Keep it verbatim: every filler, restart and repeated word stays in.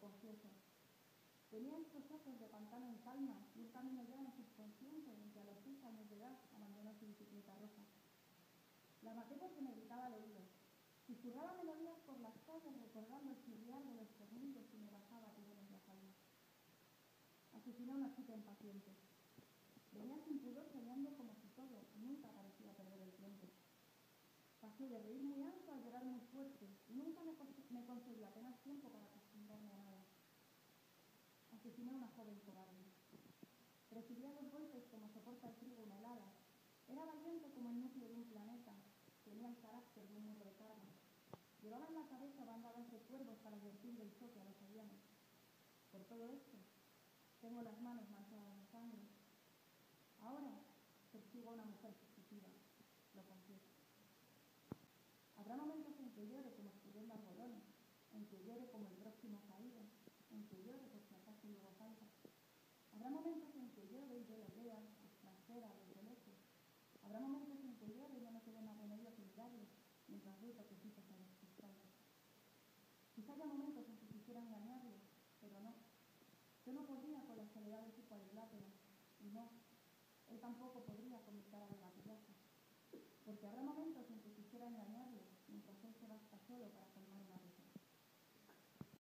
confieso. Tenían sus ojos de pantano en calma y un camino ya en subconsciente en que a los seis años de edad abandonó su bicicleta roja. La maqueta se me gritaba al oído. Susurraba melodías por las calles recordando el chirriar de los tornillos y me bajaba que yo les bajaba. Asesinó a una chica impaciente. Venía sin pudor soñando como si todo nunca parecía perder el tiempo. Pasé de reír muy alto a llorar muy fuerte y nunca me, me concedí apenas tiempo para acostumbrarme a nada. Asesinó a una joven cobarde. Recibía los golpes como soporta el trigo una helada. Era valiente como el núcleo de un planeta. Tenía el carácter de un muro de carne. Llevaba en la cabeza bandadas de cuervos para advertir del choque a los aviones. Por todo esto, tengo las manos manchadas de sangre. Ahora, persigo a una mujer fugitiva, lo confieso. Habrá momentos en que llore como escupiendo algodones, en que llore como el próximo caído, en que llore por si acaso luego falta. Habrá momentos en que llore y yo lo vea, extranjera, desde lejos. Habrá momentos en que llore y yo no quede más remedio que mirarle, mientras veo que quizás se despistarle. Quizá haya momentos en que quisiera engañarle, pero no. Yo no podría con la soledad de su cuadrilátero, y no, él tampoco podría con mi cara de maquillaje. Porque habrá momentos en que quisiera engañarle, mientras él se basta solo para formar una vida.